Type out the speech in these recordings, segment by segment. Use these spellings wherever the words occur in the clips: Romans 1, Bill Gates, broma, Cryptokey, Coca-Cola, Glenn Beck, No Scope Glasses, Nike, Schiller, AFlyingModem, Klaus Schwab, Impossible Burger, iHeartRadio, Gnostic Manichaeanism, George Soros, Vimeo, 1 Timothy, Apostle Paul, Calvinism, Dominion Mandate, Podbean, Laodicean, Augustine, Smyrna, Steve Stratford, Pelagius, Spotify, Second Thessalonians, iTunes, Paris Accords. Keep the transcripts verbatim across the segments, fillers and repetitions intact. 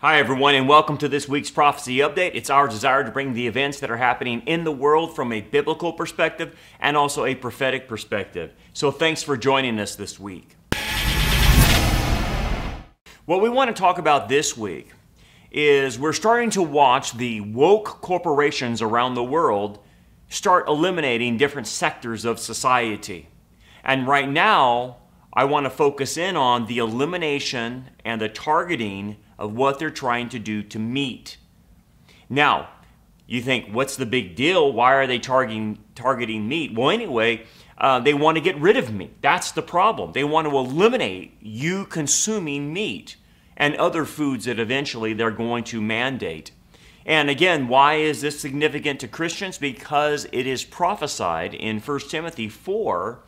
Hi everyone, and welcome to this week's Prophecy Update. It's our desire to bring the events that are happening in the world from a biblical perspective and also a prophetic perspective. So thanks for joining us this week. What we want to talk about this week is we're starting to watch the woke corporations around the world start eliminating different sectors of society. And right now, I want to focus in on the elimination and the targeting of what they're trying to do to meat. Now, you think, what's the big deal? Why are they targeting targeting meat? Well, anyway, uh, they want to get rid of meat. That's the problem. They want to eliminate you consuming meat and other foods that eventually they're going to mandate. And again, why is this significant to Christians? Because it is prophesied in First Timothy four,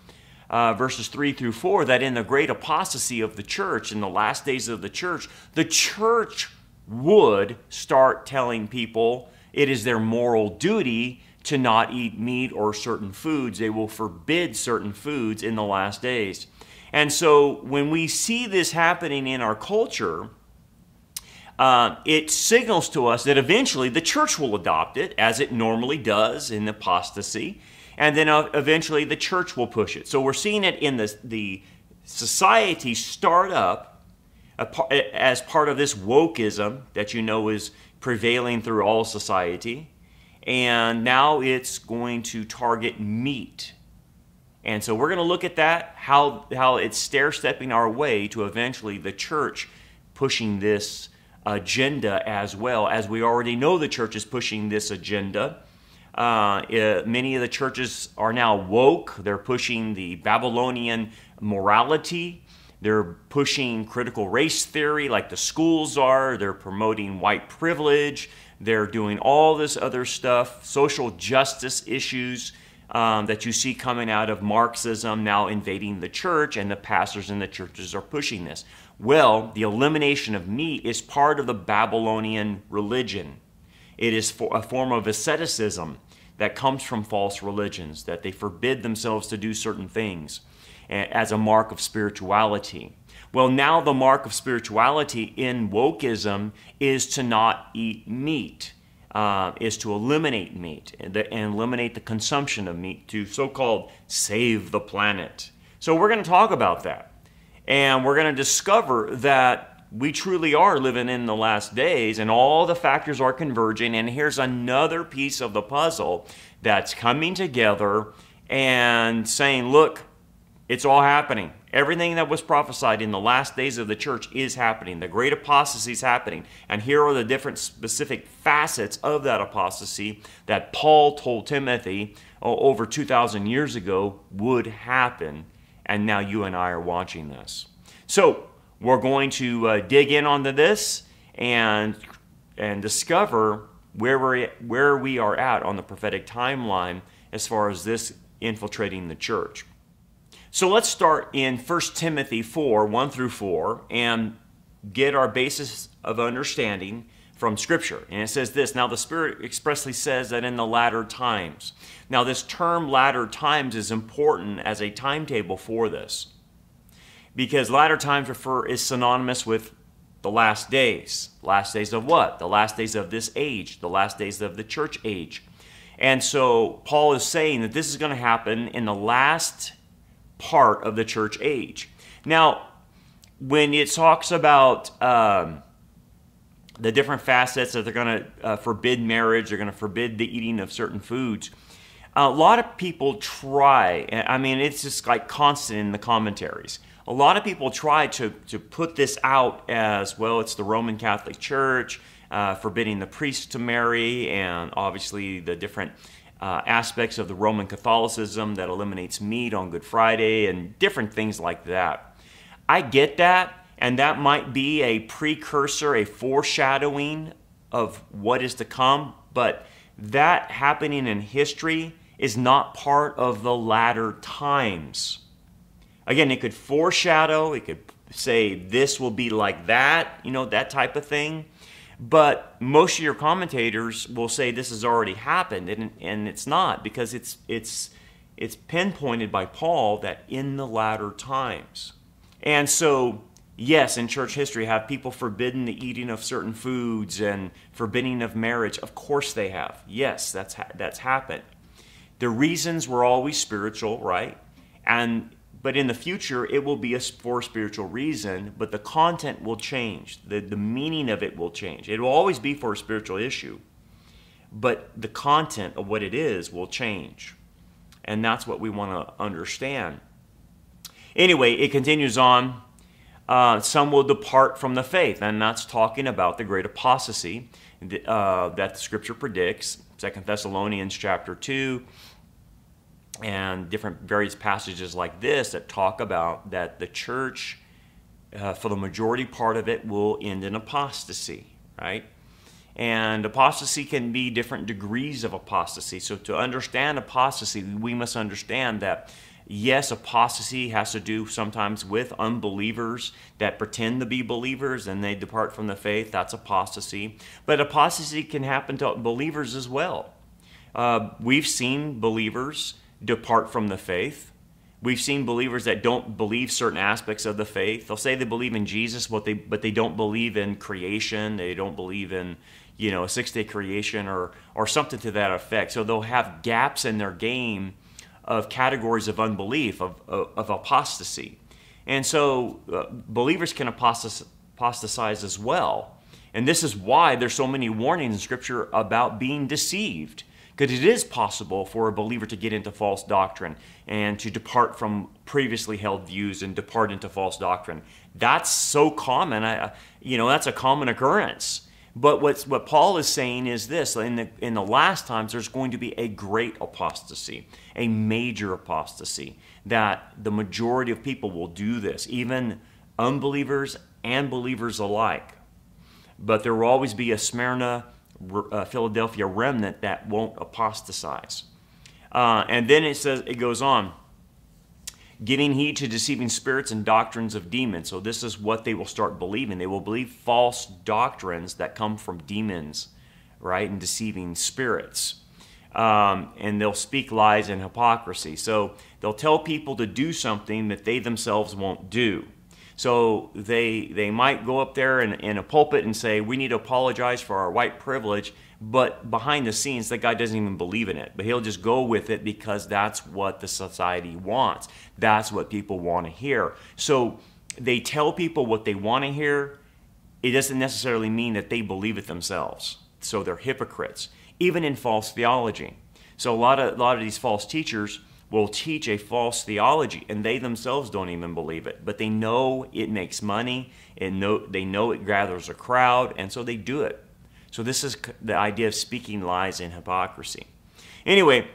Uh, verses three through four, that in the great apostasy of the church, in the last days of the church, the church would start telling people it is their moral duty to not eat meat or certain foods. They will forbid certain foods in the last days. And so when we see this happening in our culture, uh, it signals to us that eventually the church will adopt it, as it normally does in apostasy. And then eventually the church will push it. So we're seeing it in the, the society start up as part of this wokeism that you know is prevailing through all society. And now it's going to target meat. And so we're going to look at that, how, how it's stair-stepping our way to eventually the church pushing this agenda as well, as we already know the church is pushing this agenda. Uh, uh, many of the churches are now woke. They're pushing the Babylonian morality. They're pushing critical race theory like the schools are. They're promoting white privilege. They're doing all this other stuff, social justice issues um, that you see coming out of Marxism now invading the church, and the pastors in the churches are pushing this. Well, the elimination of meat is part of the Babylonian religion. It is for a form of asceticism that comes from false religions, that they forbid themselves to do certain things as a mark of spirituality. Well, now the mark of spirituality in wokeism is to not eat meat, uh, is to eliminate meat and, the, and eliminate the consumption of meat to so-called save the planet. So we're going to talk about that, and we're going to discover that we truly are living in the last days, and all the factors are converging. And here's another piece of the puzzle that's coming together and saying, look, it's all happening. Everything that was prophesied in the last days of the church is happening. The great apostasy is happening. And here are the different specific facets of that apostasy that Paul told Timothy over two thousand years ago would happen. And now you and I are watching this. So we're going to uh, dig in onto this and and discover where we where we are at on the prophetic timeline as far as this infiltrating the church. So let's start in First Timothy four, one through four, and get our basis of understanding from Scripture. And it says this, "Now the Spirit expressly says that in the latter times." Now this term latter times is important as a timetable for this, because latter times refer is synonymous with the last days. Last days of what? The last days of this age, the last days of the church age. And so Paul is saying that this is going to happen in the last part of the church age. Now, when it talks about um, the different facets that they're going to uh, forbid marriage, they're going to forbid the eating of certain foods, a lot of people try, I mean, it's just like constant in the commentaries. A lot of people try to, to put this out as, well, it's the Roman Catholic Church uh, forbidding the priests to marry, and obviously the different uh, aspects of the Roman Catholicism that eliminates meat on Good Friday and different things like that. I get that, and that might be a precursor, a foreshadowing of what is to come, but that happening in history is not part of the latter times. Again, it could foreshadow, it could say this will be like that, you know, that type of thing. But most of your commentators will say this has already happened, and, and it's not, because it's, it's, it's pinpointed by Paul that in the latter times. And so yes, in church history, have people forbidden the eating of certain foods and forbidding of marriage? Of course they have. Yes, that's ha that's happened. The reasons were always spiritual, right? And but in the future, it will be a, for spiritual reason, but the content will change. The, the meaning of it will change. It will always be for a spiritual issue, but the content of what it is will change. And that's what we want to understand. Anyway, it continues on. Uh, some will depart from the faith, and that's talking about the great apostasy uh, that the Scripture predicts. Second Thessalonians chapter two, and different various passages like this that talk about that the church, uh, for the majority part of it, will end in apostasy, right? And apostasy can be different degrees of apostasy. So to understand apostasy, we must understand that, yes, apostasy has to do sometimes with unbelievers that pretend to be believers and they depart from the faith. That's apostasy. But apostasy can happen to believers as well. Uh, we've seen believers depart from the faith. We've seen believers that don't believe certain aspects of the faith. They'll say they believe in Jesus, but they, but they don't believe in creation. They don't believe in, you know, a six-day creation or, or something to that effect. So they'll have gaps in their game of categories of unbelief, of, of, of apostasy. And so uh, believers can apostas apostatize as well. And this is why there's so many warnings in Scripture about being deceived, because it is possible for a believer to get into false doctrine and to depart from previously held views and depart into false doctrine. That's so common. I, you know, that's a common occurrence. But what's, what Paul is saying is this: in the, in the last times, there's going to be a great apostasy, a major apostasy, that the majority of people will do this, even unbelievers and believers alike. But there will always be a Smyrna, uh, Philadelphia remnant that won't apostatize. Uh, and then it says, it goes on, giving heed to deceiving spirits and doctrines of demons. So this is what they will start believing. They will believe false doctrines that come from demons, right, and deceiving spirits. Um, and they'll speak lies and hypocrisy. So they'll tell people to do something that they themselves won't do. So they, they might go up there in, in a pulpit and say, we need to apologize for our white privilege, but behind the scenes, that guy doesn't even believe in it. But he'll just go with it because that's what the society wants. That's what people want to hear. So they tell people what they want to hear. It doesn't necessarily mean that they believe it themselves. So they're hypocrites, even in false theology. So a lot of, a lot of these false teachers will teach a false theology, and they themselves don't even believe it. But they know it makes money, and know, they know it gathers a crowd, and so they do it. So this is the idea of speaking lies and hypocrisy. Anyway,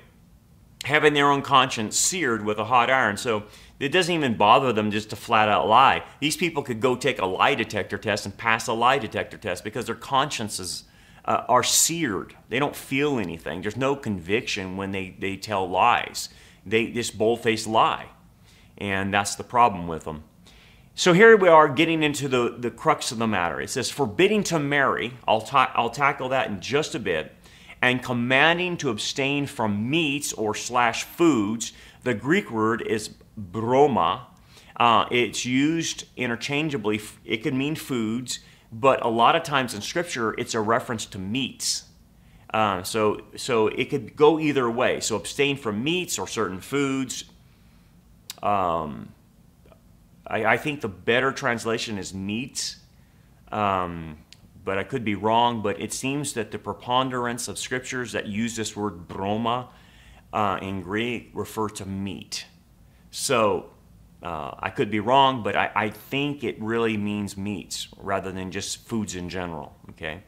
having their own conscience seared with a hot iron. So it doesn't even bother them just to flat out lie. These people could go take a lie detector test and pass a lie detector test because their consciences uh, are seared. They don't feel anything. There's no conviction when they, they tell lies. They just bold-faced lie. And that's the problem with them. So here we are getting into the, the crux of the matter. It says, forbidding to marry, I'll, ta I'll tackle that in just a bit, and commanding to abstain from meats or slash foods. The Greek word is broma. Uh, it's used interchangeably. It could mean foods, but a lot of times in Scripture, it's a reference to meats. Uh, so, so it could go either way. So abstain from meats or certain foods. Um... I, I think the better translation is meats, um, but I could be wrong. But it seems that the preponderance of scriptures that use this word broma uh, in Greek refer to meat. So uh, I could be wrong, but I, I think it really means meats rather than just foods in general. Okay,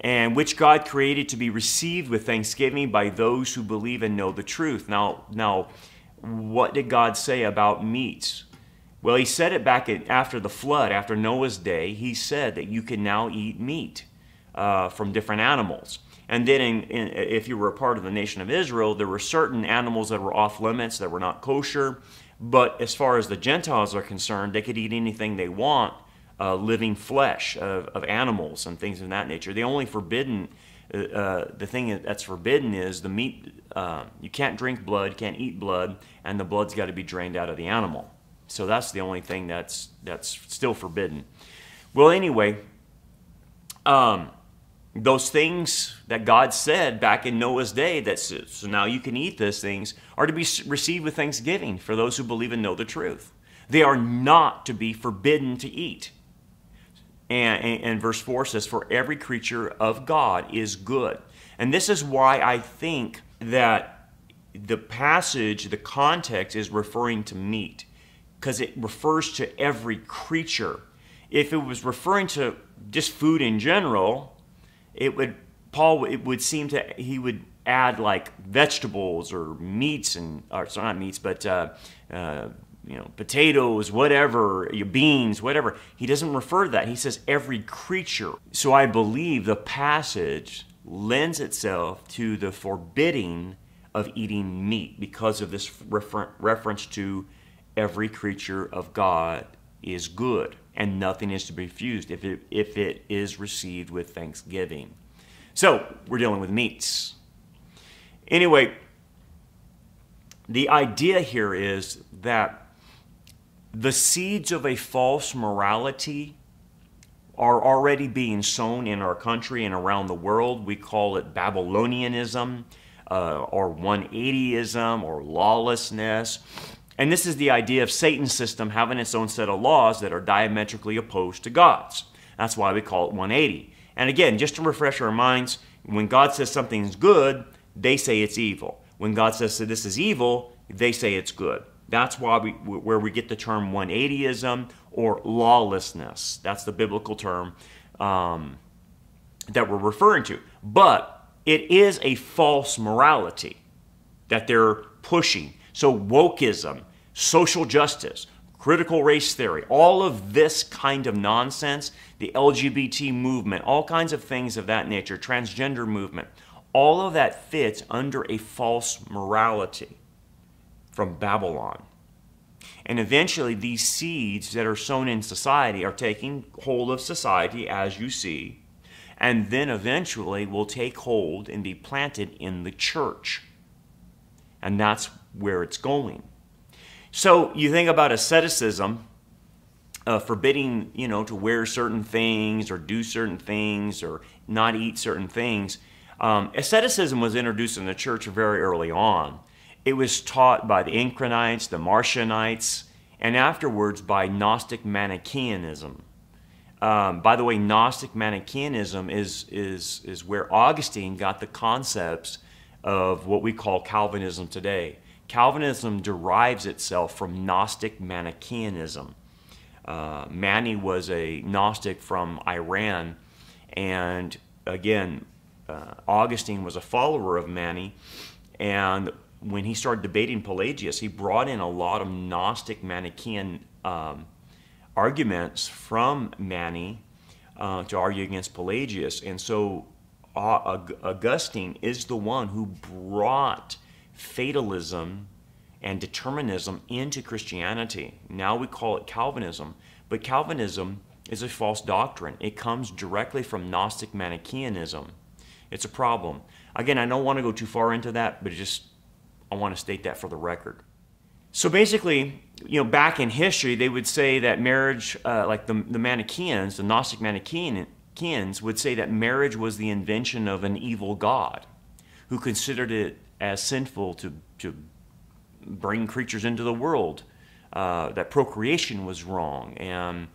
and which God created to be received with thanksgiving by those who believe and know the truth. Now, now, what did God say about meats? Well, he said it back in, after the flood, after Noah's day. He said that you can now eat meat uh, from different animals. And then in, in, if you were a part of the nation of Israel, there were certain animals that were off limits, that were not kosher. But as far as the Gentiles are concerned, they could eat anything they want, uh, living flesh of, of animals and things of that nature. The only forbidden, uh, the thing that's forbidden is the meat. Uh, you can't drink blood, can't eat blood, and the blood's got to be drained out of the animal. So that's the only thing that's that's still forbidden. Well, anyway, um, those things that God said back in Noah's day, that so now you can eat those things, are to be received with thanksgiving for those who believe and know the truth. They are not to be forbidden to eat. And, and, and verse four says, for every creature of God is good. And this is why I think that the passage, the context, is referring to meat, because it refers to every creature. If it was referring to just food in general, it would Paul it would seem to he would add like vegetables or meats and or sorry, not meats but uh, uh, you know, potatoes, whatever, your beans, whatever. He doesn't refer to that. He says every creature. So I believe the passage lends itself to the forbidding of eating meat because of this refer reference to every creature of God is good, and nothing is to be refused if it, if it is received with thanksgiving. So we're dealing with meats. Anyway, the idea here is that the seeds of a false morality are already being sown in our country and around the world. We call it Babylonianism, uh, or one eighty-ism, or lawlessness. And this is the idea of Satan's system having its own set of laws that are diametrically opposed to God's. That's why we call it one eighty. And again, just to refresh our minds, when God says something's good, they say it's evil. When God says that this is evil, they say it's good. That's why we, where we get the term one eighty-ism or lawlessness. That's the biblical term um, that we're referring to. But it is a false morality that they're pushing. So wokeism, social justice, critical race theory, all of this kind of nonsense, the L G B T movement, all kinds of things of that nature, transgender movement, all of that fits under a false morality from Babylon. And eventually these seeds that are sown in society are taking hold of society, as you see, and then eventually will take hold and be planted in the church. And that's where it's going. So you think about asceticism, uh, forbidding, you know, to wear certain things or do certain things or not eat certain things. Um, asceticism was introduced in the church very early on. It was taught by the Encratites, the Marcionites, and afterwards by Gnostic Manichaeanism. Um, by the way, Gnostic Manichaeanism is, is, is where Augustine got the concepts of what we call Calvinism today. Calvinism derives itself from Gnostic Manichaeanism. Uh, Mani was a Gnostic from Iran, and again, uh, Augustine was a follower of Mani, and when he started debating Pelagius, he brought in a lot of Gnostic Manichaean um, arguments from Mani uh, to argue against Pelagius. And so uh, Augustine is the one who brought fatalism and determinism into Christianity. Now we call it Calvinism, but Calvinism is a false doctrine. It comes directly from Gnostic Manichaeanism. It's a problem. Again, I don't want to go too far into that, but it just... I want to state that for the record. So basically, you know, back in history, they would say that marriage, uh, like the, the Manichaeans, the Gnostic Manichaeans would say that marriage was the invention of an evil god who considered it as sinful to, to bring creatures into the world, uh, that procreation was wrong, and,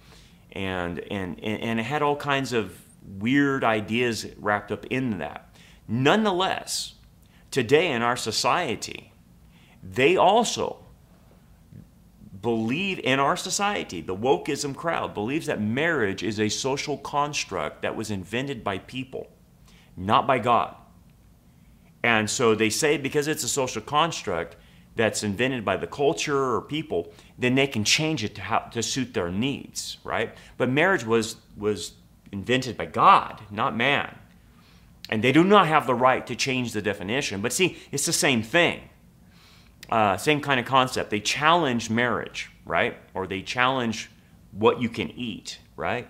and, and, and it had all kinds of weird ideas wrapped up in that. Nonetheless, today in our society, they also believe in our society, the wokeism crowd believes that marriage is a social construct that was invented by people, not by God. And so they say because it's a social construct that's invented by the culture or people, then they can change it to, how, to suit their needs, right? But marriage was, was invented by God, not man. And they do not have the right to change the definition. But see, it's the same thing. Uh, same kind of concept. They challenge marriage, right? Or they challenge what you can eat, right?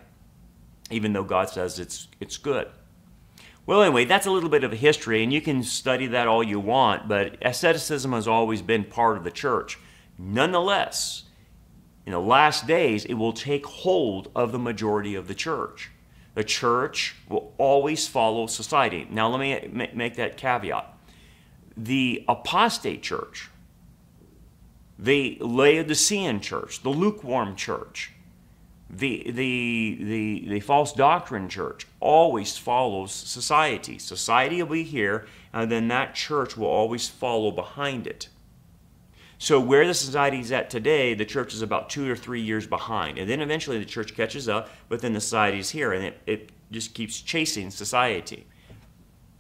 Even though God says it's, it's good. Well, anyway, that's a little bit of a history, and you can study that all you want, but asceticism has always been part of the church. Nonetheless, in the last days, it will take hold of the majority of the church. The church will always follow society. Now, let me make that caveat. The apostate church, the Laodicean church, the lukewarm church, the, the, the, the false doctrine church always follows society. Society will be here, and then that church will always follow behind it. So where the society is at today, the church is about two or three years behind. And then eventually the church catches up, but then the society is here, and it, it just keeps chasing society.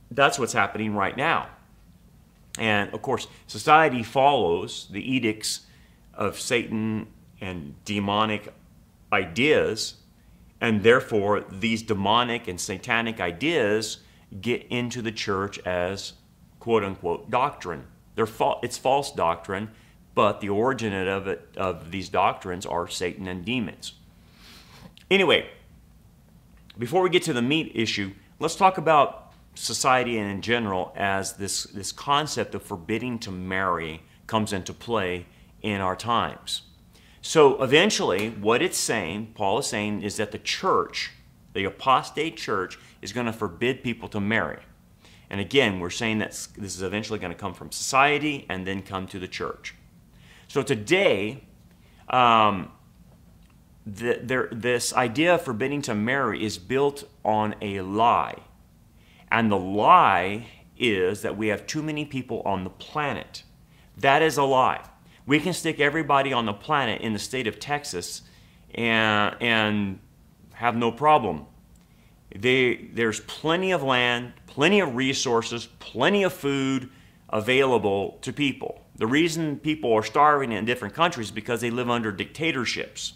That's what's happening right now. And, of course, society follows the edicts of Satan and demonic ideas, and therefore these demonic and satanic ideas get into the church as, quote-unquote, doctrine. They're fa- it's false doctrine, but the origin of it, of these doctrines, are Satan and demons. Anyway, before we get to the meat issue, let's talk about society and in general as this, this concept of forbidding to marry comes into play in our times. So eventually, what it's saying, Paul is saying, is that the church, the apostate church, is going to forbid people to marry. And again, we're saying that this is eventually going to come from society and then come to the church. So today, um, the, there, this idea of forbidding to marry is built on a lie. And the lie is that we have too many people on the planet. That is a lie. We can stick everybody on the planet in the state of Texas and, and have no problem. They, there's plenty of land, plenty of resources, plenty of food available to people. The reason people are starving in different countries is because they live under dictatorships.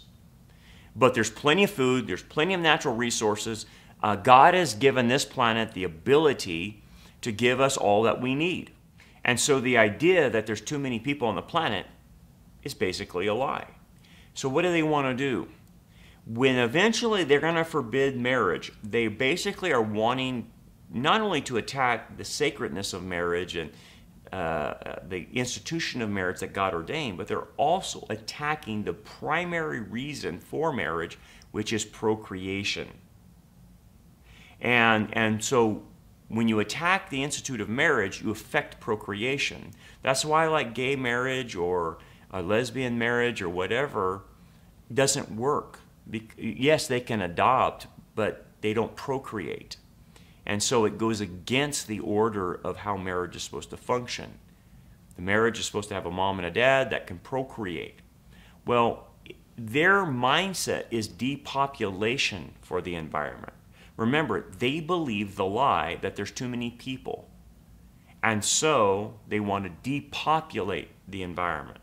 But there's plenty of food, there's plenty of natural resources. Uh, God has given this planet the ability to give us all that we need. And so the idea that there's too many people on the planet is basically a lie. So what do they want to do? When eventually they're going to forbid marriage, they basically are wanting not only to attack the sacredness of marriage and uh, the institution of marriage that God ordained, but they're also attacking the primary reason for marriage, which is procreation. And, and so when you attack the institute of marriage, you affect procreation. That's why, like, gay marriage or a lesbian marriage or whatever doesn't work. Yes, they can adopt, but they don't procreate. And so it goes against the order of how marriage is supposed to function. The marriage is supposed to have a mom and a dad that can procreate. Well, their mindset is depopulation for the environment. Remember, they believe the lie that there's too many people. And so they want to depopulate the environment.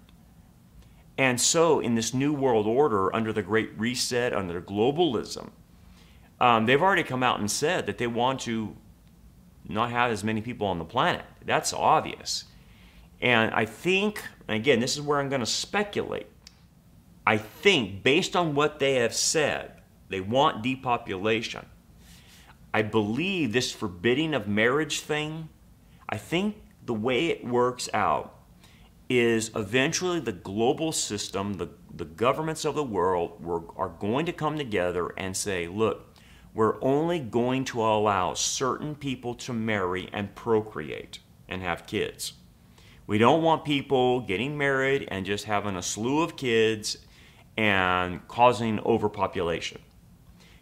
And so, in this new world order, under the Great Reset, under globalism, um, they've already come out and said that they want to not have as many people on the planet. That's obvious. And I think, and again, this is where I'm going to speculate. I think, based on what they have said, they want depopulation. I believe this forbidding of marriage thing, I think the way it works out is eventually the global system, the, the governments of the world were, are going to come together and say, look, we're only going to allow certain people to marry and procreate and have kids. We don't want people getting married and just having a slew of kids and causing overpopulation.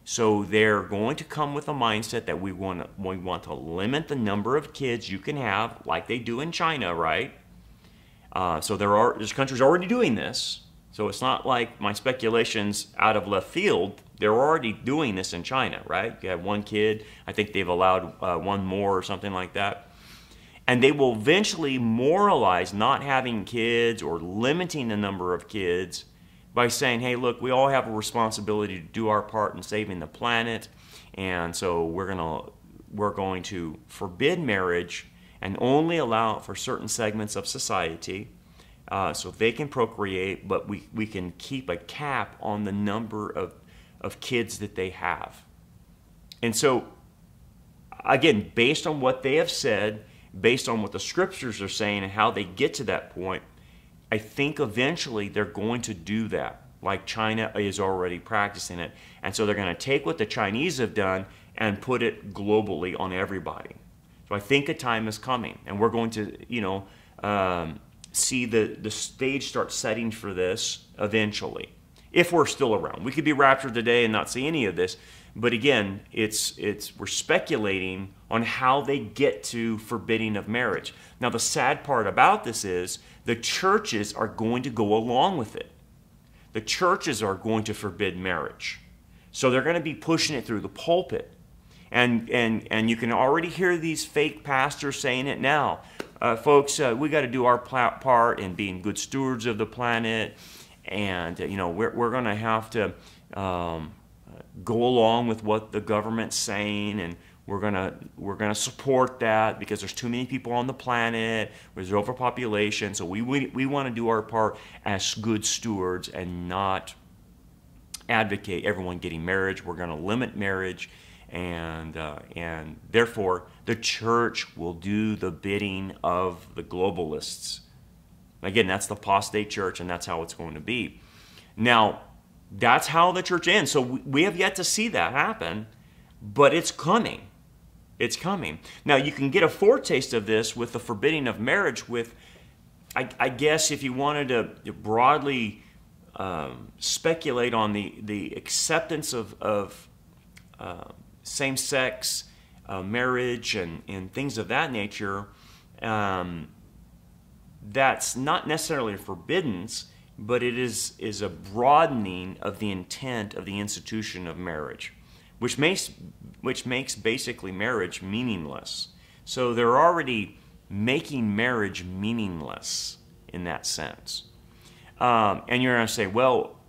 So they're going to come with a mindset that we want to, we want to limit the number of kids you can have, like they do in China, right? Uh, so there are there's countries already doing this, so it's not like my speculations out of left field. They're already doing this in China, right? You have one kid. I think they've allowed uh, one more or something like that. And they will eventually moralize not having kids or limiting the number of kids by saying, hey, look, we all have a responsibility to do our part in saving the planet, and so we're gonna we're going to forbid marriage and only allow it for certain segments of society uh, so they can procreate, but we, we can keep a cap on the number of, of kids that they have. And so, again, based on what they have said, based on what the scriptures are saying and how they get to that point, I think eventually they're going to do that. like China is already practicing it. And so they're going to take what the Chinese have done and put it globally on everybody. So I think a time is coming, and we're going to, you know, um, see the, the stage start setting for this eventually, if we're still around. We could be raptured today and not see any of this, but again, it's, it's, we're speculating on how they get to forbidding of marriage. Now, the sad part about this is the churches are going to go along with it. The churches are going to forbid marriage. So they're going to be pushing it through the pulpit. And, and, and you can already hear these fake pastors saying it now. Uh, folks, uh, we got to do our part in being good stewards of the planet. And, uh, you know, we're, we're going to have to um, go along with what the government's saying. And we're gonna we're gonna support that because there's too many people on the planet. There's overpopulation, so we we, we want to do our part as good stewards and not advocate everyone getting marriage. We're gonna limit marriage, and uh, and therefore the church will do the bidding of the globalists. Again, that's the apostate church, and that's how it's going to be. Now, that's how the church ends. So we, we have yet to see that happen, but it's coming. It's coming. Now, you can get a foretaste of this with the forbidding of marriage with, I, I guess if you wanted to broadly um, speculate on the, the acceptance of, of uh, same-sex uh, marriage and, and things of that nature, um, that's not necessarily a forbiddance, but it is, is a broadening of the intent of the institution of marriage, which makes, which makes basically marriage meaningless. So they're already making marriage meaningless in that sense. Um, and you're going to say, well,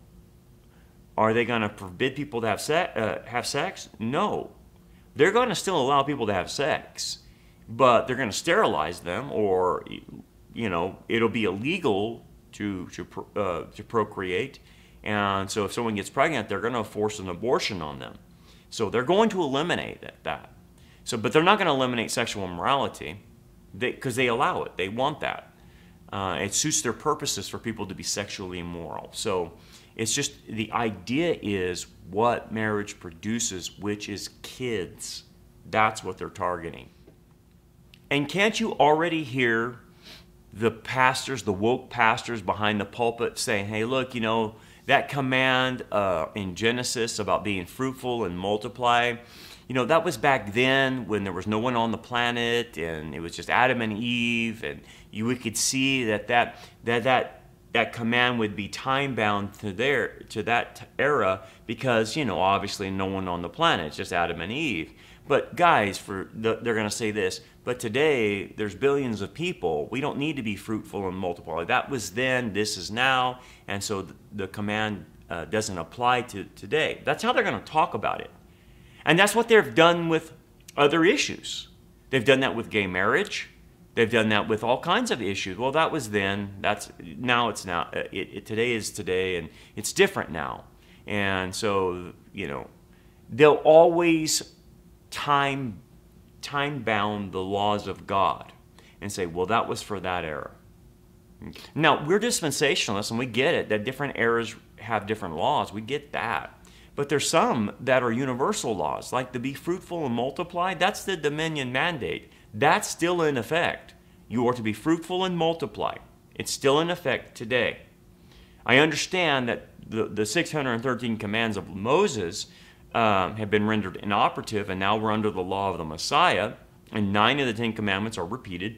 are they going to forbid people to have, se uh, have sex? No. They're going to still allow people to have sex, but they're going to sterilize them, or, you know, it'll be illegal to, to, uh, to procreate. And so if someone gets pregnant, they're going to force an abortion on them. So they're going to eliminate that. So, but they're not going to eliminate sexual immorality because they, they allow it. They want that. Uh, it suits their purposes for people to be sexually immoral. So it's just the idea is what marriage produces, which is kids. That's what they're targeting. And can't you already hear the pastors, the woke pastors behind the pulpit saying, hey, look, you know, that command uh, in Genesis about being fruitful and multiply, you know, that was back then when there was no one on the planet and it was just Adam and Eve, and you we could see that that that that, that command would be time bound to their to that era because, you know, obviously no one on the planet, it's just Adam and Eve. But guys, for the, they're going to say this, but today there's billions of people. We don't need to be fruitful and multiply. That was then, this is now, and so the, the command uh, doesn't apply to today. That's how they're going to talk about it. And that's what they've done with other issues. They've done that with gay marriage. They've done that with all kinds of issues. Well, that was then. That's now it's now. It, it, today is today, and it's different now. And so, you know, they'll always time time bound the laws of God and say, well, that was for that era. Now, we're dispensationalists, and we get it that different eras have different laws. We get that. But there's some that are universal laws, like the be fruitful and multiply. That's the Dominion Mandate. That's still in effect. You are to be fruitful and multiply. It's still in effect today. I understand that the, the six hundred thirteen commands of Moses Um, have been rendered inoperative, and now we're under the law of the Messiah, and nine of the Ten Commandments are repeated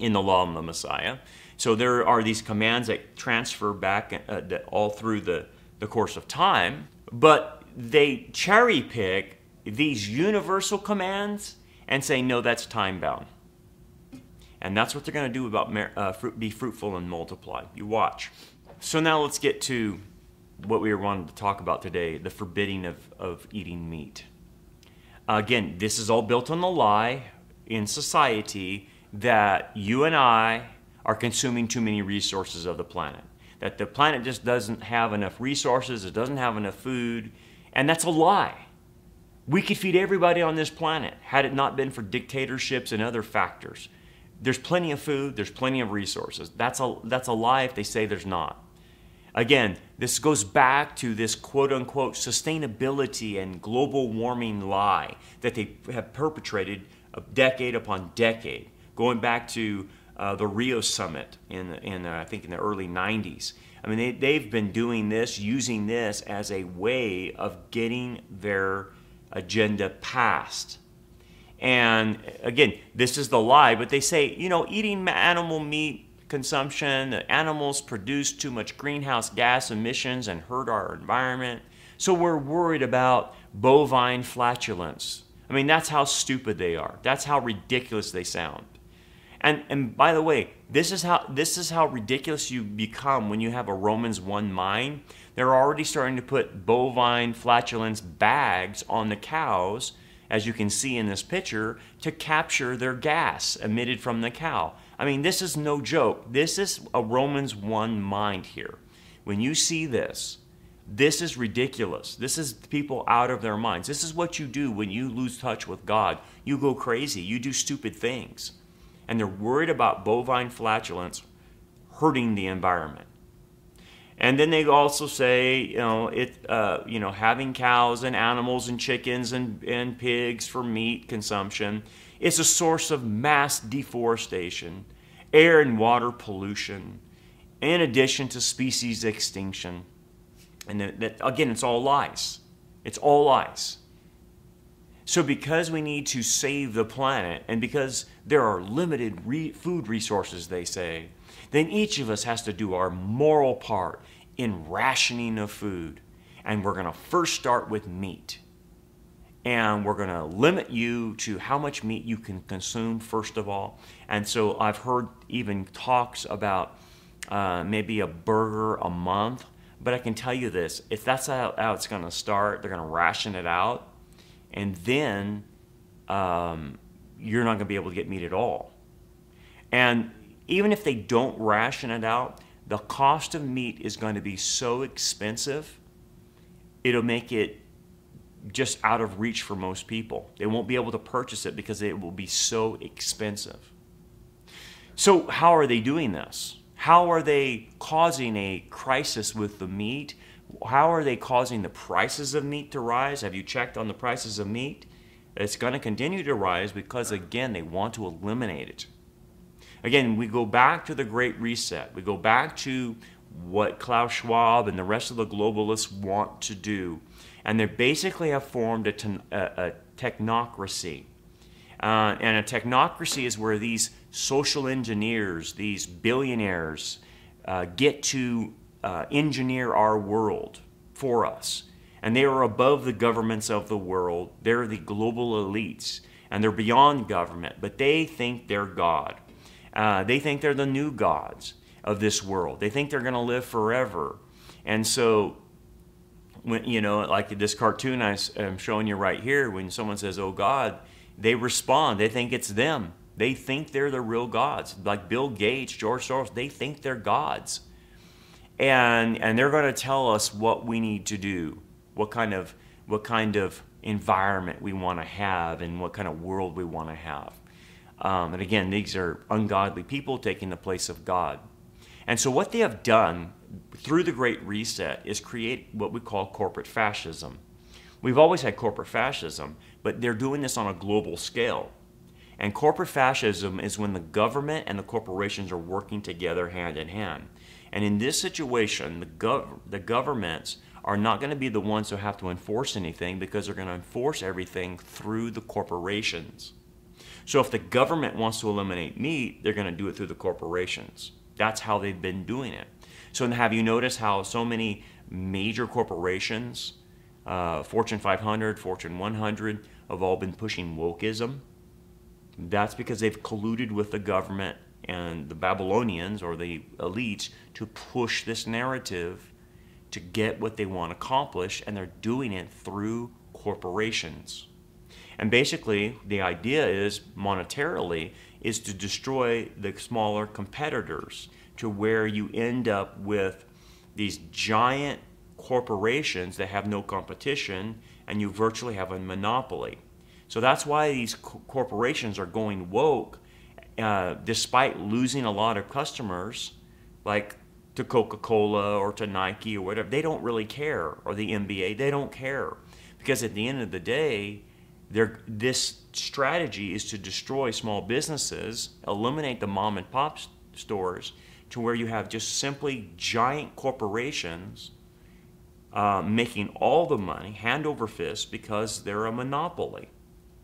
in the law of the Messiah. So there are these commands that transfer back uh, that all through the, the course of time, but they cherry pick these universal commands and say, no, that's time bound. And that's what they're going to do about uh, fruit, be fruitful and multiply. You watch. So now let's get to what we were wanting to talk about today, the forbidding of, of eating meat. Again, this is all built on the lie in society that you and I are consuming too many resources of the planet, that the planet just doesn't have enough resources, it doesn't have enough food, and that's a lie. We could feed everybody on this planet had it not been for dictatorships and other factors. There's plenty of food, there's plenty of resources. That's a, that's a lie if they say there's not. Again, this goes back to this quote-unquote sustainability and global warming lie that they have perpetrated decade upon decade, going back to uh, the Rio summit in, in uh, I think in the early nineties. I mean, they, they've been doing this, using this as a way of getting their agenda passed. And again, this is the lie, but they say, you know, eating animal meat consumption, animals produce too much greenhouse gas emissions and hurt our environment. So we're worried about bovine flatulence. I mean, that's how stupid they are. That's how ridiculous they sound. And, and by the way, this is how, this is how ridiculous you become when you have a Romans one mind. They're already starting to put bovine flatulence bags on the cows, as you can see in this picture, to capture their gas emitted from the cow. I mean, this is no joke. This is a Romans one mind here. When you see this, this is ridiculous. This is people out of their minds. This is what you do when you lose touch with God. You go crazy. You do stupid things. And they're worried about bovine flatulence hurting the environment. And then they also say, you know, it, uh, you know, having cows and animals and chickens and, and pigs for meat consumption is a source of mass deforestation, air and water pollution, in addition to species extinction. And that, that, again, it's all lies. It's all lies. So because we need to save the planet, and because there are limited re food resources, they say, then each of us has to do our moral part in rationing of food. And we're going to first start with meat. And we're going to limit you to how much meat you can consume, first of all. And so I've heard even talks about uh, maybe a burger a month. But I can tell you this, if that's how, how it's going to start, they're going to ration it out. And then um, you're not going to be able to get meat at all. And even if they don't ration it out, the cost of meat is going to be so expensive, it'll make it just out of reach for most people. They won't be able to purchase it because it will be so expensive. So how are they doing this? How are they causing a crisis with the meat? How are they causing the prices of meat to rise? Have you checked on the prices of meat? It's going to continue to rise because, again, they want to eliminate it. Again, we go back to the Great Reset. We go back to what Klaus Schwab and the rest of the globalists want to do. And they basically have formed a, ten, a, a technocracy. Uh, and a technocracy is where these social engineers, these billionaires, uh, get to uh, engineer our world for us. And they are above the governments of the world. They're the global elites. And they're beyond government. But they think they're God. Uh, they think they're the new gods of this world. They think they're going to live forever. And so, when, you know, like this cartoon I am showing you right here, when someone says, oh, God, they respond. They think it's them. They think they're the real gods. Like Bill Gates, George Soros, they think they're gods. And, and they're going to tell us what we need to do, what kind of, what kind of environment we want to have and what kind of world we want to have. Um, and again, these are ungodly people taking the place of God. And so what they have done through the Great Reset is create what we call corporate fascism. We've always had corporate fascism, but they're doing this on a global scale. And corporate fascism is when the government and the corporations are working together hand in hand. And in this situation, the, gov the governments are not going to be the ones who have to enforce anything because they're going to enforce everything through the corporations. So if the government wants to eliminate meat, they're going to do it through the corporations. That's how they've been doing it. So have you noticed how so many major corporations, uh, Fortune five hundred, Fortune one hundred, have all been pushing wokeism? That's because they've colluded with the government and the Babylonians or the elites to push this narrative to get what they want to accomplish, and they're doing it through corporations. And basically, the idea is, monetarily, is to destroy the smaller competitors to where you end up with these giant corporations that have no competition, and you virtually have a monopoly. So that's why these co- corporations are going woke, uh, despite losing a lot of customers, like to Coca-Cola or to Nike or whatever. They don't really care, or the N B A, they don't care. Because at the end of the day, they're, this strategy is to destroy small businesses, eliminate the mom and pop stores, to where you have just simply giant corporations uh, making all the money, hand over fist, because they're a monopoly.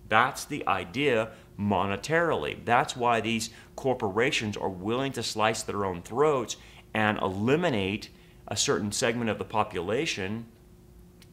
That's the idea monetarily. That's why these corporations are willing to slice their own throats and eliminate a certain segment of the population,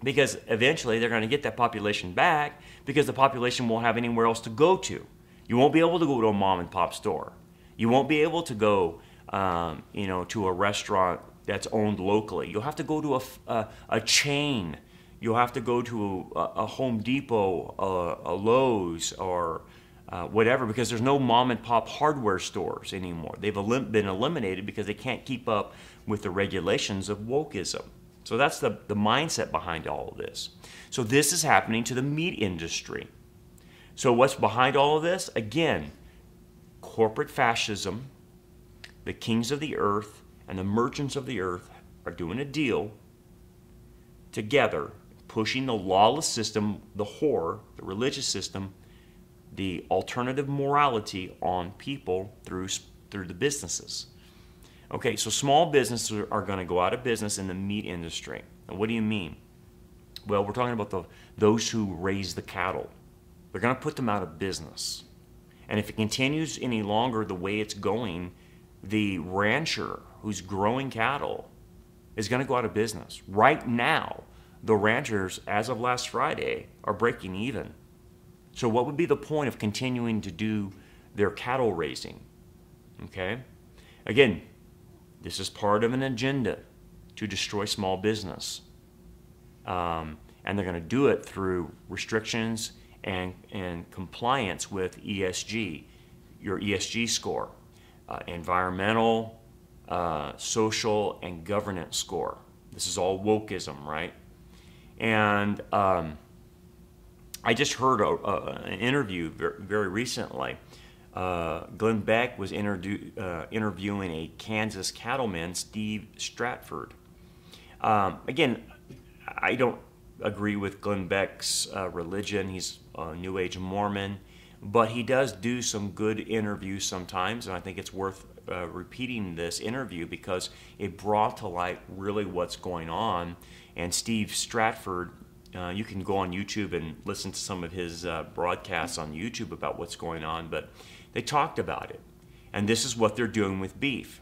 because eventually they're going to get that population back, because the population won't have anywhere else to go to. You won't be able to go to a mom and pop store. You won't be able to go um, you know, to a restaurant that's owned locally. You'll have to go to a, a, a chain. You'll have to go to a, a Home Depot, a, a Lowe's, or uh, whatever, because there's no mom and pop hardware stores anymore. They've elim- been eliminated because they can't keep up with the regulations of wokeism. So that's the, the mindset behind all of this. So this is happening to the meat industry. So what's behind all of this? Again, corporate fascism, the kings of the earth and the merchants of the earth are doing a deal together, pushing the lawless system, the whore, the religious system, the alternative morality on people through, through the businesses. Okay, so small businesses are going to go out of business in the meat industry. And what do you mean? Well, we're talking about the, those who raise the cattle. They're going to put them out of business. And if it continues any longer the way it's going, the rancher who's growing cattle is going to go out of business. Right now, the ranchers, as of last Friday, are breaking even. So what would be the point of continuing to do their cattle raising? Okay? Again, this is part of an agenda to destroy small business. Um, and they're going to do it through restrictions and, and compliance with E S G, your E S G score, uh, environmental, uh, social, and governance score. This is all wokeism, right? And um, I just heard a, a, an interview very recently. Uh, Glenn Beck was interdu- uh, interviewing a Kansas cattleman, Steve Stratford. Um, again, I don't agree with Glenn Beck's uh, religion. He's a New Age Mormon, but he does do some good interviews sometimes, and I think it's worth uh, repeating this interview because it brought to light really what's going on. And Steve Stratford, uh, you can go on YouTube and listen to some of his uh, broadcasts on YouTube about what's going on, but they talked about it, and this is what they're doing with beef.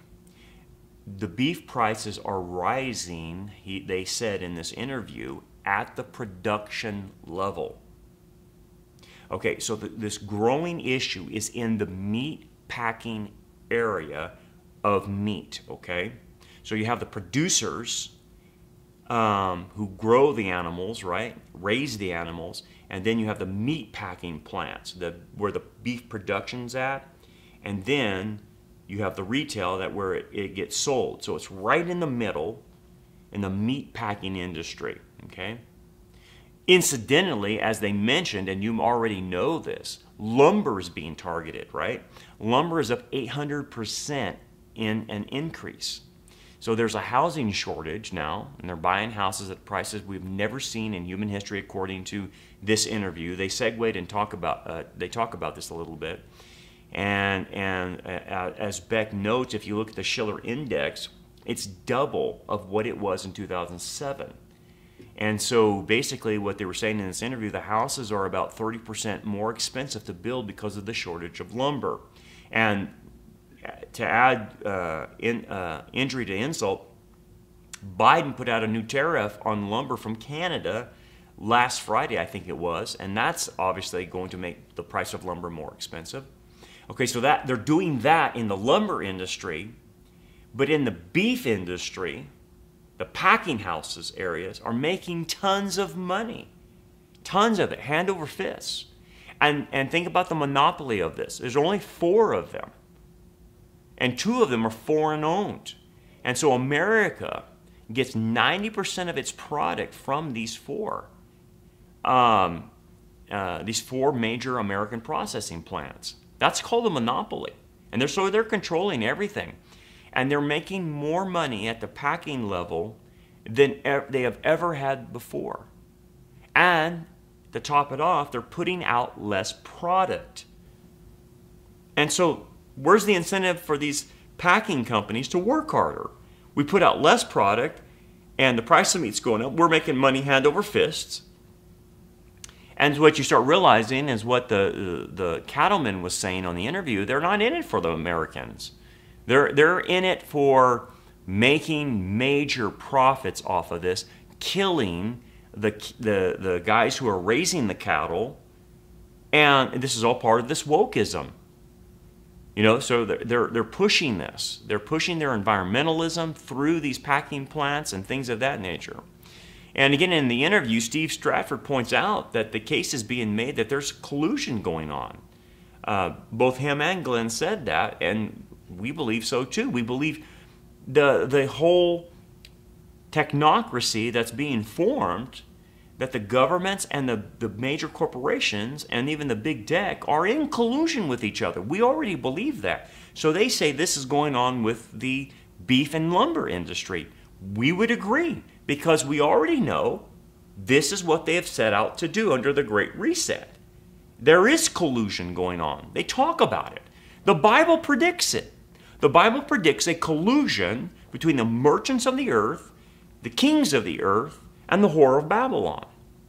The beef prices are rising, he, they said in this interview, at the production level. Okay, so the, this growing issue is in the meat packing area of meat, okay? So you have the producers um, who grow the animals, right, raise the animals, and then you have the meat packing plants, the, where the beef production's at, and then you have the retail, that where it, it gets sold. So it's right in the middle in the meat packing industry, okay? Incidentally, as they mentioned, and you already know this, lumber is being targeted, right? Lumber is up eight hundred percent in an increase. So there's a housing shortage now, and they're buying houses at prices we've never seen in human history, according to this interview. They segued and talk about uh, they talk about this a little bit, and and uh, as Beck notes, if you look at the Schiller index, it's double of what it was in two thousand seven. And so basically, what they were saying in this interview, the houses are about thirty percent more expensive to build because of the shortage of lumber, and to add uh, in, uh, injury to insult, Biden put out a new tariff on lumber from Canada last Friday, I think it was, and that's obviously going to make the price of lumber more expensive. Okay, so that they're doing that in the lumber industry, but in the beef industry, the packing houses areas are making tons of money, tons of it, hand over fist. And, and think about the monopoly of this. There's only four of them, and two of them are foreign owned. And so America gets ninety percent of its product from these four, um, uh, these four major American processing plants. That's called a monopoly. And they're, so they're controlling everything. and they're making more money at the packing level than e they have ever had before. And to top it off, they're putting out less product. And so where's the incentive for these packing companies to work harder? We put out less product and the price of meat's going up. We're making money hand over fists. And what you start realizing is what the, the cattleman was saying on the interview, they're not in it for the Americans. They're, they're in it for making major profits off of this, killing the, the, the guys who are raising the cattle. And this is all part of this wokeism. You know, so they're, they're pushing this. They're pushing their environmentalism through these packing plants and things of that nature. And again, in the interview, Steve Stratford points out that the case is being made that there's collusion going on. Uh, both him and Glenn said that, and we believe so too. We believe the, the whole technocracy that's being formed, that the governments and the, the major corporations and even the big tech are in collusion with each other. We already believe that. So they say this is going on with the beef and lumber industry. We would agree, because we already know this is what they have set out to do under the Great Reset. There is collusion going on. They talk about it. The Bible predicts it. The Bible predicts a collusion between the merchants of the earth, the kings of the earth, and the Whore of Babylon.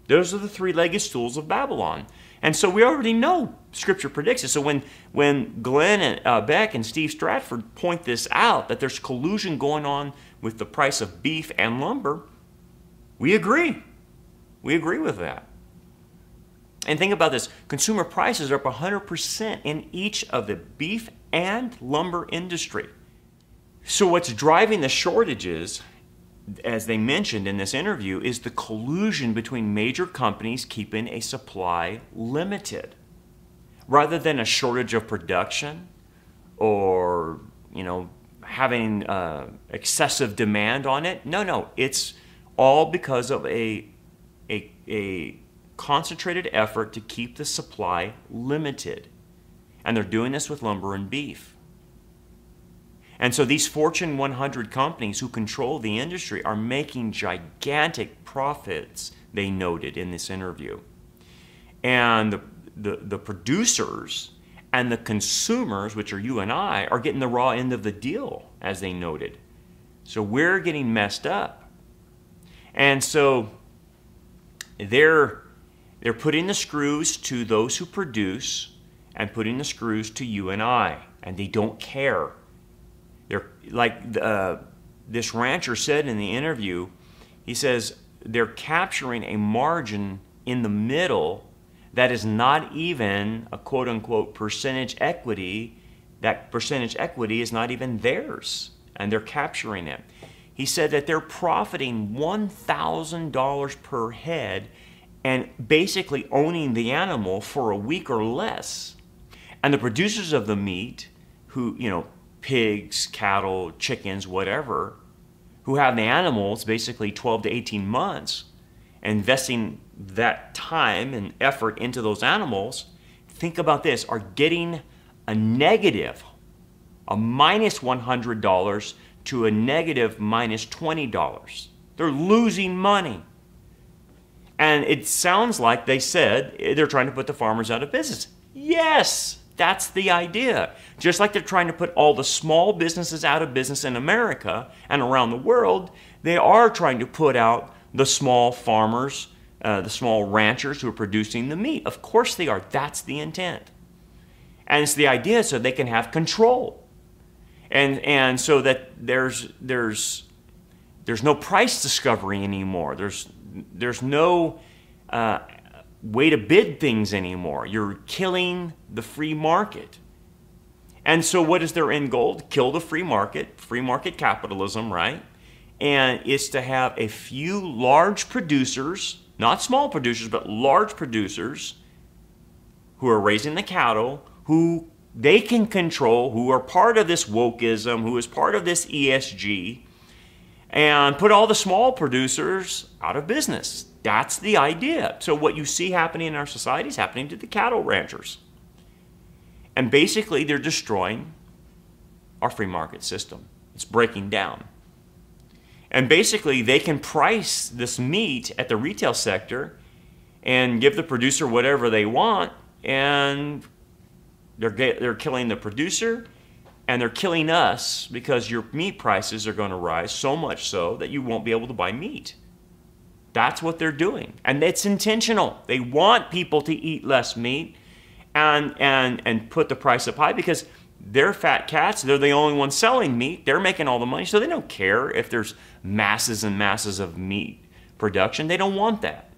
Those are the three-legged stools of Babylon. And so we already know Scripture predicts it. So when, when Glenn and, uh, Beck and Steve Stratford point this out, that there's collusion going on with the price of beef and lumber, we agree. We agree with that. And think about this. Consumer prices are up one hundred percent in each of the beef and lumber industry. So what's driving the shortages, as they mentioned in this interview, is the collusion between major companies keeping a supply limited. Rather than a shortage of production or, you know, having uh, excessive demand on it. No, no, it's all because of a, a, a concentrated effort to keep the supply limited. And they're doing this with lumber and beef. And so these Fortune one hundred companies who control the industry are making gigantic profits, they noted in this interview. And the, the, the producers and the consumers, which are you and I, are getting the raw end of the deal, as they noted. So we're getting messed up. And so they're, they're putting the screws to those who produce and putting the screws to you and I, and they don't care. They're, like uh, this rancher said in the interview, he says they're capturing a margin in the middle that is not even a quote-unquote percentage equity. That percentage equity is not even theirs, and they're capturing it. He said that they're profiting one thousand dollars per head and basically owning the animal for a week or less. And the producers of the meat, who, you know, pigs, cattle, chickens, whatever, who have the animals basically twelve to eighteen months, investing that time and effort into those animals, think about this, are getting a negative, a minus one hundred dollars to a negative minus twenty dollars. They're losing money. And it sounds like they said they're trying to put the farmers out of business. Yes! That's the idea. Just like they're trying to put all the small businesses out of business in America and around the world, they are trying to put out the small farmers, uh, the small ranchers who are producing the meat. Of course they are. That's the intent. And it's the idea so they can have control. And, and so that there's, there's, there's no price discovery anymore. There's, there's no... Uh, way to bid things anymore. You're killing the free market. And so what is their end goal? Kill the free market, free market capitalism, right? And it's to have a few large producers, not small producers, but large producers who are raising the cattle, who they can control, who are part of this wokeism, who is part of this E S G, and put all the small producers out of business. That's the idea. So what you see happening in our society is happening to the cattle ranchers. And basically, they're destroying our free market system. It's breaking down. And basically, they can price this meat at the retail sector and give the producer whatever they want, and they're, they're killing the producer, and they're killing us because your meat prices are going to rise so much so that you won't be able to buy meat. That's what they're doing, and it's intentional. They want people to eat less meat and, and, and put the price up high because they're fat cats. They're the only ones selling meat. They're making all the money, so they don't care if there's masses and masses of meat production. They don't want that.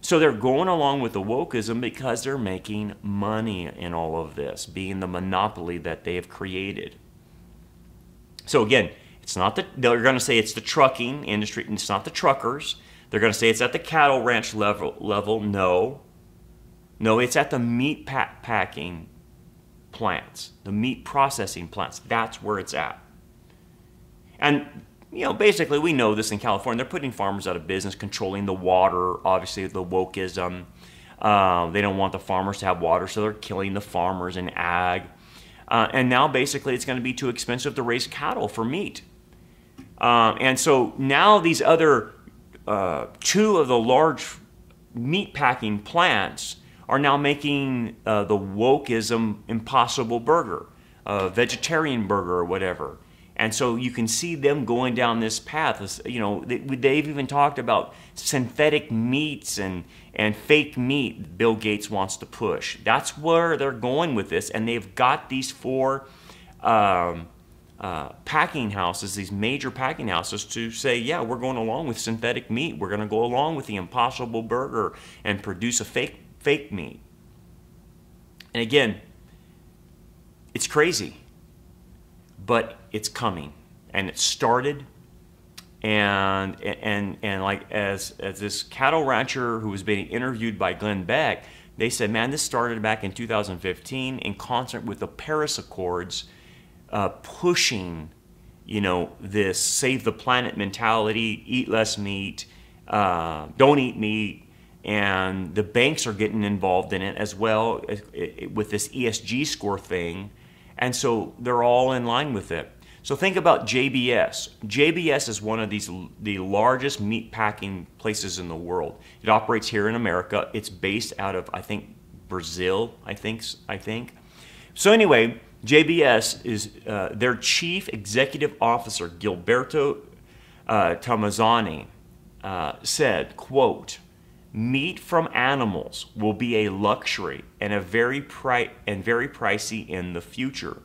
So they're going along with the wokeism because they're making money in all of this, being the monopoly that they have created. So again, it's not that they're going to say it's the trucking industry, and it's not the truckers. They're going to say it's at the cattle ranch level. level. No. No, it's at the meat pack packing plants, the meat processing plants. That's where it's at. And you know, basically, we know this in California. They're putting farmers out of business, controlling the water, obviously, the wokeism. Uh, they don't want the farmers to have water, so they're killing the farmers in ag. Uh, and now, basically, it's going to be too expensive to raise cattle for meat. Uh, and so now these other uh, two of the large meat-packing plants are now making uh, the wokeism Impossible Burger, uh, vegetarian burger or whatever. And so you can see them going down this path. You know, they've even talked about synthetic meats and, and fake meat Bill Gates wants to push. That's where they're going with this. And they've got these four um, uh, packing houses, these major packing houses, to say, yeah, we're going along with synthetic meat. We're going to go along with the Impossible Burger and produce a fake, fake meat. And again, it's crazy. But it's coming, and it started, and and and like as as this cattle rancher who was being interviewed by Glenn Beck, they said, man, this started back in two thousand fifteen in concert with the Paris Accords, uh, pushing, you know, this save the planet mentality, eat less meat, uh, don't eat meat. And the banks are getting involved in it as well with this E S G score thing. And so they're all in line with it. So think about J B S. J B S is one of these the largest meat packing places in the world. It operates here in America. It's based out of, I think, Brazil, I think. I think. So anyway, J B S is uh, their chief executive officer, Gilberto uh, Tomazani, uh, said, quote, meat from animals will be a luxury and a very pri and very pricey in the future.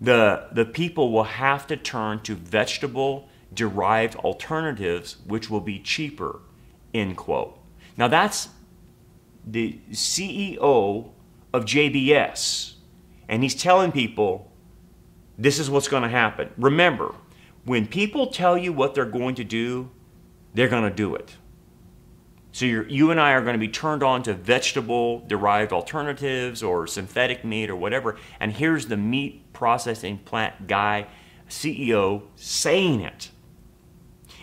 The, the people will have to turn to vegetable-derived alternatives, which will be cheaper, end quote. Now that's the C E O of J B S, and he's telling people this is what's going to happen. Remember, when people tell you what they're going to do, they're going to do it. So you're, you and I are going to be turned on to vegetable-derived alternatives or synthetic meat or whatever. And here's the meat processing plant guy, C E O, saying it.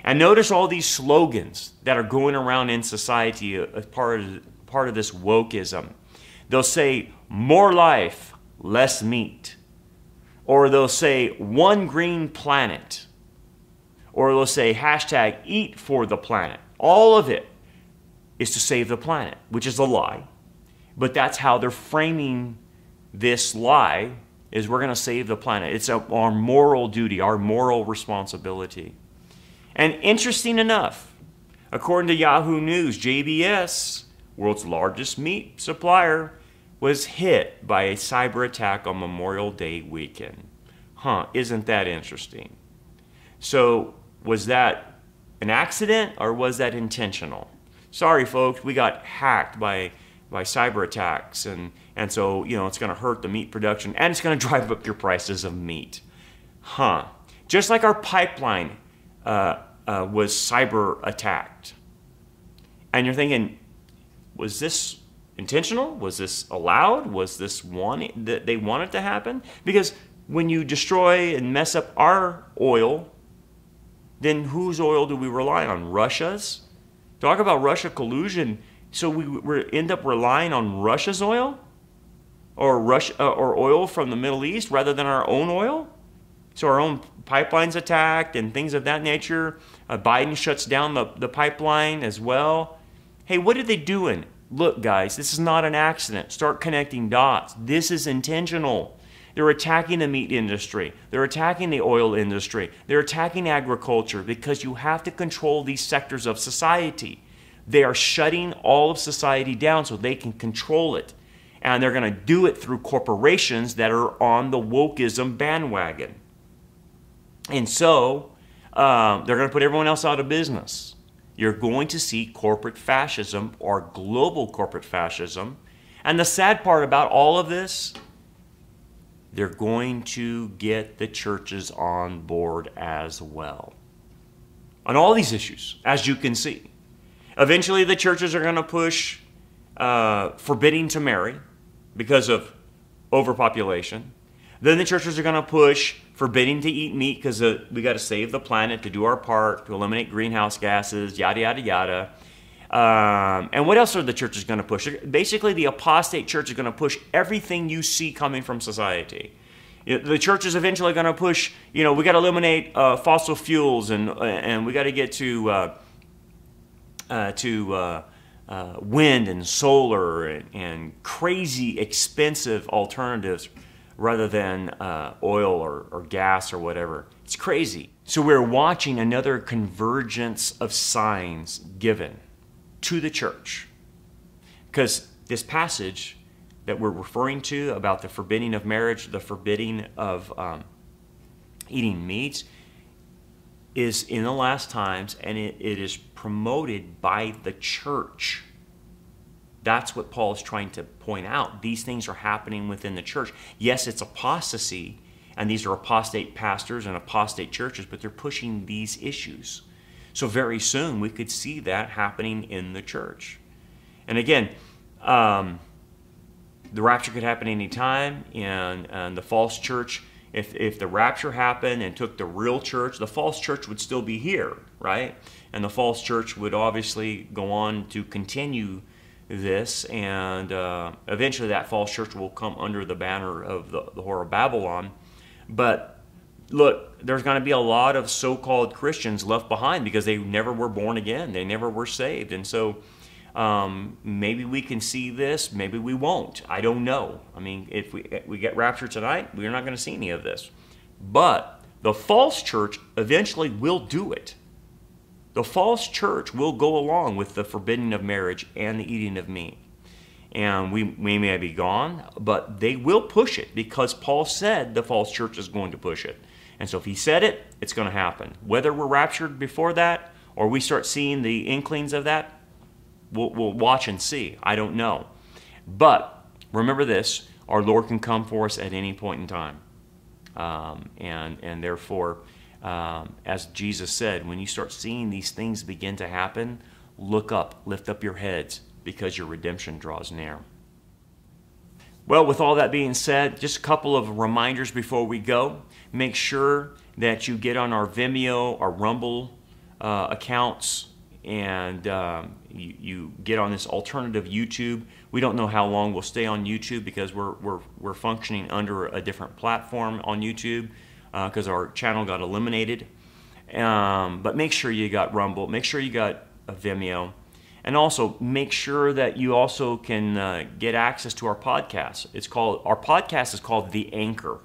And notice all these slogans that are going around in society as part of, part of this wokeism. They'll say, more life, less meat. Or they'll say, one green planet. Or they'll say, hashtag eat for the planet. All of it is to save the planet, which is a lie. But that's how they're framing this lie, is we're going to save the planet. It's our moral duty, our moral responsibility. And interesting enough, according to Yahoo News, J B S, world's largest meat supplier, was hit by a cyber attack on Memorial Day weekend. Huh, isn't that interesting? So was that an accident or was that intentional? Sorry, folks, we got hacked by, by cyber attacks, and, and so, you know, it's going to hurt the meat production, and it's going to drive up your prices of meat. Huh. Just like our pipeline uh, uh, was cyber attacked. And you're thinking, was this intentional? Was this allowed? Was this wanted, that they wanted to happen? Because when you destroy and mess up our oil, then whose oil do we rely on? Russia's? Talk about Russia collusion. So we, we end up relying on Russia's oil or Russia, uh, or oil from the Middle East rather than our own oil? So our own pipeline's attacked and things of that nature. Uh, Biden shuts down the, the pipeline as well. Hey, what are they doing? Look, guys, this is not an accident. Start connecting dots. This is intentional. They're attacking the meat industry. They're attacking the oil industry. They're attacking agriculture because you have to control these sectors of society. They are shutting all of society down so they can control it. And they're going to do it through corporations that are on the wokeism bandwagon. And so um, they're going to put everyone else out of business. You're going to see corporate fascism or global corporate fascism. And the sad part about all of this, they're going to get the churches on board as well. On all these issues, as you can see. Eventually the churches are going to push uh, forbidding to marry because of overpopulation. Then the churches are going to push forbidding to eat meat because uh, we got to save the planet, to do our part, to eliminate greenhouse gases, yada, yada, yada. Um, and what else are the churches going to push? Basically, the apostate church is going to push everything you see coming from society. The church is eventually going to push, you know, we got to eliminate uh, fossil fuels and and we got to get to uh, uh, to uh, uh, wind and solar and, and crazy expensive alternatives rather than uh, oil or, or gas or whatever. It's crazy. So we're watching another convergence of signs given to the church, because this passage that we're referring to about the forbidding of marriage, the forbidding of um, eating meats, is in the last times, and it, it is promoted by the church. That's what Paul is trying to point out. These things are happening within the church. Yes, it's apostasy, and these are apostate pastors and apostate churches, but they're pushing these issues. So very soon we could see that happening in the church. And again, um, the rapture could happen anytime, and, and the false church, if, if the rapture happened and took the real church, the false church would still be here, right? And the false church would obviously go on to continue this, and uh, eventually that false church will come under the banner of the, the Whore of Babylon. But look, there's going to be a lot of so-called Christians left behind because they never were born again. They never were saved. And so um, maybe we can see this. Maybe we won't. I don't know. I mean, if we, if we get raptured tonight, we're not going to see any of this. But the false church eventually will do it. The false church will go along with the forbidding of marriage and the eating of meat. And we, we may be gone, but they will push it because Paul said the false church is going to push it. And so if he said it, it's going to happen. Whether we're raptured before that or we start seeing the inklings of that, we'll, we'll watch and see. I don't know. But remember this, our Lord can come for us at any point in time. Um, and, and therefore, um, as Jesus said, when you start seeing these things begin to happen, look up, lift up your heads, because your redemption draws near. Well, with all that being said, just a couple of reminders before we go. Make sure that you get on our Vimeo, our Rumble uh, accounts, and um, you, you get on this alternative YouTube. We don't know how long we'll stay on YouTube because we're, we're, we're functioning under a different platform on YouTube because uh, our channel got eliminated. Um, but make sure you got Rumble. Make sure you got a Vimeo. And also, make sure that you also can uh, get access to our podcast. It's called, our podcast is called The Anchor.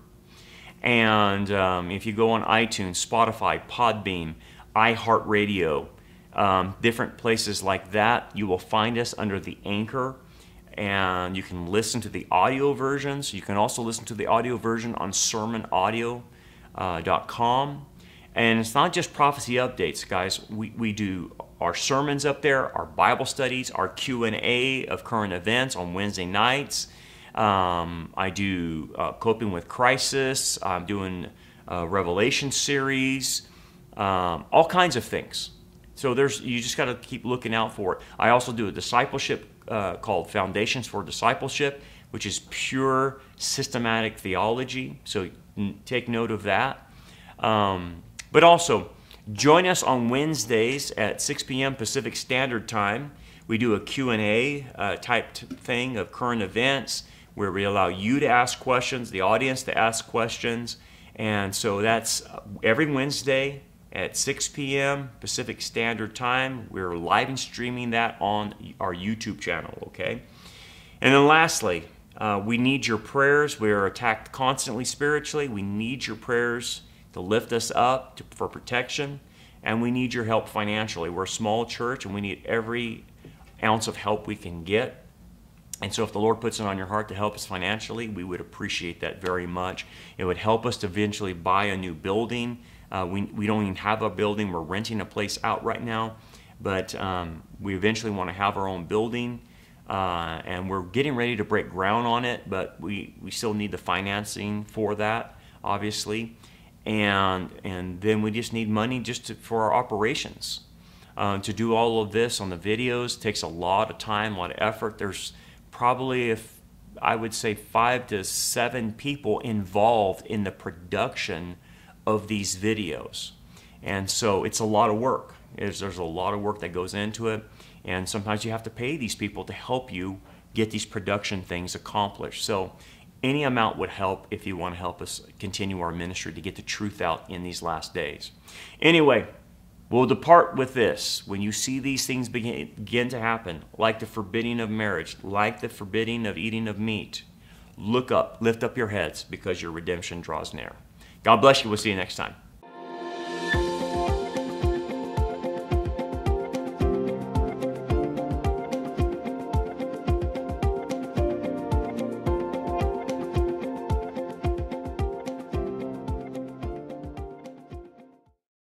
And um, if you go on iTunes, Spotify, Podbean, iHeartRadio, um, different places like that, you will find us under The Anchor. And you can listen to the audio versions. You can also listen to the audio version on sermon audio dot com. And it's not just prophecy updates, guys. We, we do our sermons up there, our Bible studies, our Q and A of current events on Wednesday nights. Um, I do uh, Coping with Crisis. I'm doing a Revelation series, um, all kinds of things. So there's, you just got to keep looking out for it. I also do a discipleship uh, called Foundations for Discipleship, which is pure systematic theology. So take note of that. Um, But also, join us on Wednesdays at six p m Pacific Standard Time. We do a Q and A uh, type thing of current events where we allow you to ask questions, the audience to ask questions, And so that's every Wednesday at six p m Pacific Standard Time. We're live and streaming that on our YouTube channel, okay? And then lastly, uh, we need your prayers. We are attacked constantly spiritually. We need your prayers to lift us up to, for protection, and we need your help financially. We're a small church, and we need every ounce of help we can get. And so if the Lord puts it on your heart to help us financially, we would appreciate that very much. It would help us to eventually buy a new building. Uh, we, we don't even have a building. We're renting a place out right now, but um, we eventually want to have our own building, uh, and we're getting ready to break ground on it, but we, we still need the financing for that, obviously. And, and then we just need money just to, for our operations. Um, to do all of this on the videos takes a lot of time, a lot of effort. There's probably, if I would say, five to seven people involved in the production of these videos. And so it's a lot of work. There's, there's a lot of work that goes into it. And sometimes you have to pay these people to help you get these production things accomplished. So any amount would help if you want to help us continue our ministry to get the truth out in these last days. Anyway, we'll depart with this. When you see these things begin, begin to happen, like the forbidding of marriage, like the forbidding of eating of meat, look up, lift up your heads, because your redemption draws near. God bless you. We'll see you next time.